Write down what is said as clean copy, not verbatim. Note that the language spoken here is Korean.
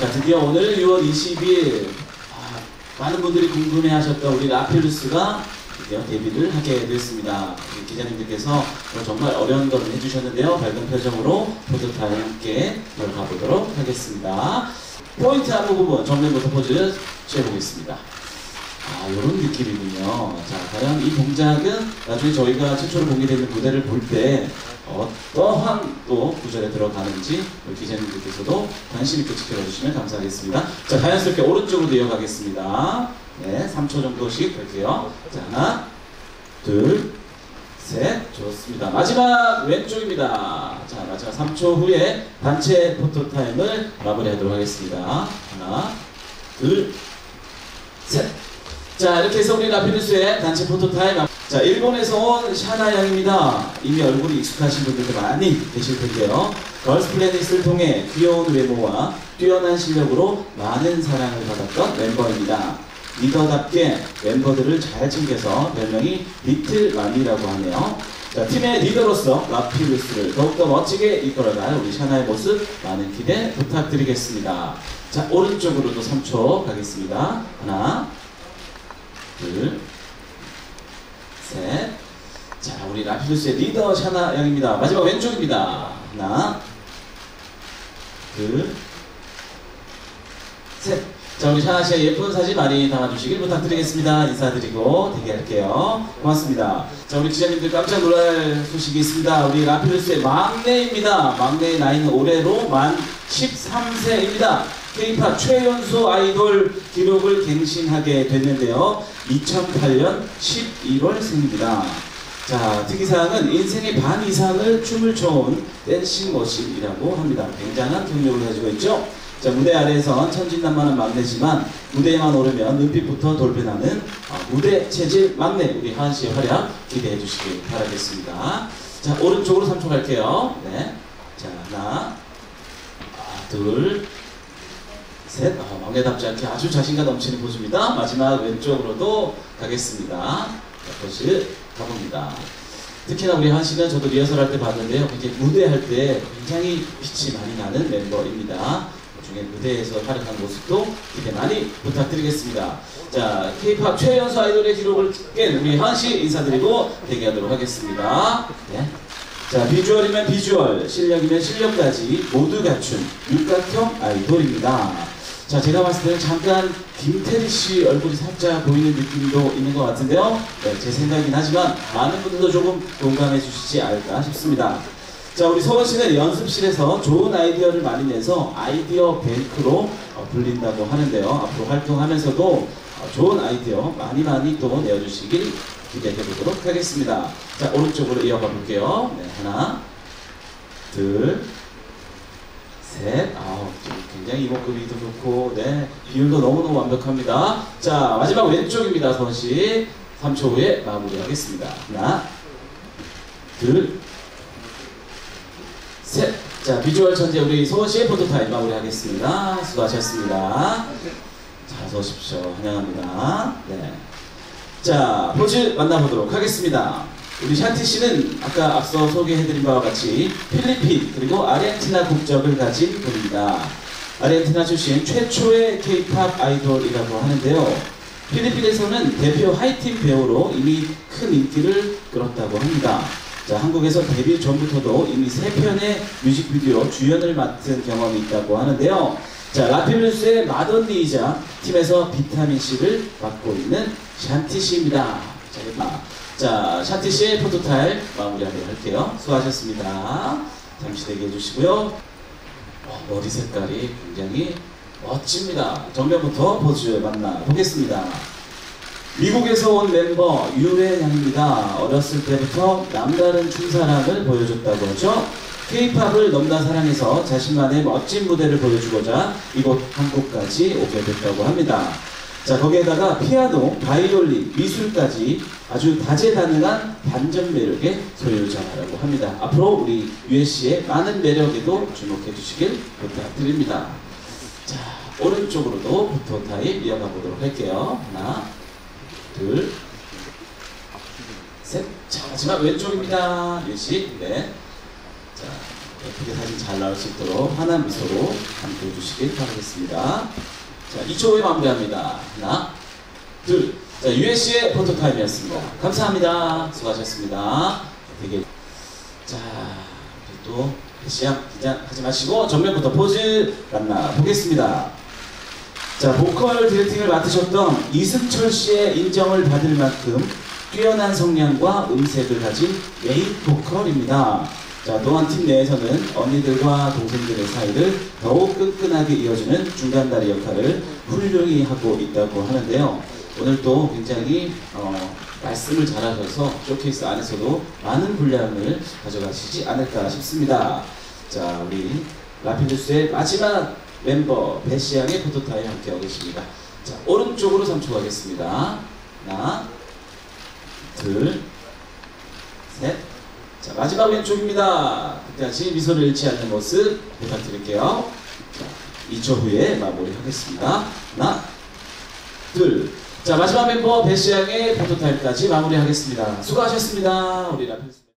자, 드디어 오늘 6월 20일 많은 분들이 궁금해하셨던 우리 라필루스가 드디어 데뷔를 하게 됐습니다. 기자님들께서 정말 어려운 걸 해주셨는데요. 밝은 표정으로 포토타임 함께 들어가보도록 하겠습니다. 포인트 한 부분 정면부터 포즈 취해보겠습니다. 아, 이런 느낌이군요. 자, 과연 이 동작은 나중에 저희가 최초로 공개되는 무대를 볼 때 어떠한 또 구절에 들어가는지 우리 기자님들께서도 관심 있게 지켜주시면 감사하겠습니다. 자, 자연스럽게 오른쪽으로 이어가겠습니다. 네, 3초 정도씩 할게요. 자, 하나, 둘, 셋. 좋습니다. 마지막 왼쪽입니다. 자, 마지막 3초 후에 단체 포토타임을 마무리하도록 하겠습니다. 하나, 둘, 셋. 자, 이렇게 해서 우리 라필루스의 단체 포토타임. 자, 일본에서 온 샤나 양입니다. 이미 얼굴이 익숙하신 분들도 많이 계실 텐데요. 걸스 플래닛을 통해 귀여운 외모와 뛰어난 실력으로 많은 사랑을 받았던 멤버입니다. 리더답게 멤버들을 잘 챙겨서 별명이 리틀맘이라고 하네요. 자, 팀의 리더로서 라필루스를 더욱더 멋지게 이끌어갈 우리 샤나의 모습 많은 기대 부탁드리겠습니다. 자, 오른쪽으로도 3초 가겠습니다. 하나, 둘, 셋. 자, 우리 라필루스의 리더 샤나 양입니다. 마지막 왼쪽입니다. 하나, 둘, 셋. 자, 우리 샤나 씨의 예쁜 사진 많이 담아주시길 부탁드리겠습니다. 인사드리고 대기할게요. 고맙습니다. 자, 우리 기자님들 깜짝 놀랄 소식이 있습니다. 우리 라필루스의 막내입니다. 막내의 나이는 올해로 만 13세입니다. K-POP 최연소 아이돌 기록을 갱신하게 됐는데요. 2008년 11월 생입니다. 자, 특이사항은 인생의 반 이상을 춤을 춰온 댄싱 머신이라고 합니다. 굉장한 경력을 가지고 있죠. 자, 무대 아래에선 천진난만한 막내지만 무대에만 오르면 눈빛부터 돌변하는 무대 체질 막내 우리 하은 씨의 활약 기대해 주시길 바라겠습니다. 자, 오른쪽으로 3초 갈게요. 네. 자, 하나, 둘, 셋. 막내답지 않게 아주 자신감 넘치는 포즈입니다. 마지막 왼쪽으로도 가겠습니다. 자, 포즈 가봅니다. 특히나 우리 한 씨는 저도 리허설할 때 봤는데요. 무대할 때 굉장히 빛이 많이 나는 멤버입니다. 중에 무대에서 활약한 모습도 기대 많이 부탁드리겠습니다. 자, K-POP 최연소 아이돌의 기록을 깬 우리 하은 씨 인사드리고 대기하도록 하겠습니다. 네. 자, 비주얼이면 비주얼, 실력이면 실력까지 모두 갖춘 육각형 아이돌입니다. 자, 제가 봤을 때는 잠깐 김태리 씨 얼굴이 살짝 보이는 느낌도 있는 것 같은데요. 네, 제 생각이긴 하지만 많은 분들도 조금 공감해 주시지 않을까 싶습니다. 자, 우리 서원 씨는 연습실에서 좋은 아이디어를 많이 내서 아이디어 뱅크로 불린다고 하는데요. 앞으로 활동하면서도 좋은 아이디어 많이 또 내어주시길 기대해 보도록 하겠습니다. 자, 오른쪽으로 이어가 볼게요. 네, 하나, 둘, 셋. 아우, 굉장히 이목구비도 좋고, 네, 비율도 너무너무 완벽합니다. 자, 마지막 왼쪽입니다, 서원 씨. 3초 후에 마무리하겠습니다. 하나, 둘, 셋. 자, 비주얼 천재 우리 서원씨의 포토타임 마무리하겠습니다. 수고하셨습니다. 자, 어서 오십시오. 환영합니다. 네. 자, 포즈 만나보도록 하겠습니다. 우리 샨티씨는 아까 앞서 소개해드린 바와 같이 필리핀 그리고 아르헨티나 국적을 가진 분입니다. 아르헨티나 출신 최초의 K-POP 아이돌이라고 하는데요. 필리핀에서는 대표 하이틴 배우로 이미 큰 인기를 끌었다고 합니다. 자, 한국에서 데뷔 전부터도 이미 3편의 뮤직비디오 주연을 맡은 경험이 있다고 하는데요. 자, 라필루스의 맏언니이자 팀에서 비타민C를 맡고 있는 샨티씨입니다. 자, 샨티씨의 포토타임 마무리하도록 할게요. 수고하셨습니다. 잠시 대기해주시고요. 머리 색깔이 굉장히 멋집니다. 정면부터 포즈 만나보겠습니다. 미국에서 온 멤버 유래 양입니다. 어렸을 때부터 남다른 춤사랑을 보여줬다고 하죠. K-POP을 넘나 사랑해서 자신만의 멋진 무대를 보여주고자 이곳 한국까지 오게 됐다고 합니다. 자, 거기에다가 피아노, 바이올린, 미술까지 아주 다재다능한 반전 매력의 소유자라고 합니다. 앞으로 우리 유래 씨의 많은 매력에도 주목해 주시길 부탁드립니다. 자, 오른쪽으로도 포토타임 이어가 보도록 할게요. 하나, 둘, 셋. 자, 마지막 왼쪽입니다. 유씨. 네. 자, 예쁘게 사진 잘 나올 수 있도록 환한 미소로 함께 해주시길 바라겠습니다. 자, 2초 후에 마무리합니다. 하나, 둘. 자, UNC의 포토타임이었습니다. 감사합니다. 수고하셨습니다. 되게. 자, 또 시합 긴장하지 마시고 정면부터 포즈 만나 보겠습니다. 자, 보컬 디렉팅을 맡으셨던 이승철 씨의 인정을 받을 만큼 뛰어난 성량과 음색을 가진 메인 보컬입니다. 자, 또한 팀 내에서는 언니들과 동생들의 사이를 더욱 끈끈하게 이어주는 중간다리 역할을 훌륭히 하고 있다고 하는데요. 오늘 또 굉장히 말씀을 잘하셔서 쇼케이스 안에서도 많은 분량을 가져가시지 않을까 싶습니다. 자, 우리 라필루스의 마지막 멤버 배시양의 포토타임 함께하고 계십니다. 자, 오른쪽으로 3초 가겠습니다. 하나, 둘, 셋. 자, 마지막 왼쪽입니다. 끝까지 미소를 잃지 않는 모습 부탁드릴게요. 자, 2초 후에 마무리하겠습니다. 하나, 둘. 자, 마지막 멤버 배시양의 포토타임까지 마무리하겠습니다. 수고하셨습니다. 우리 라필루스.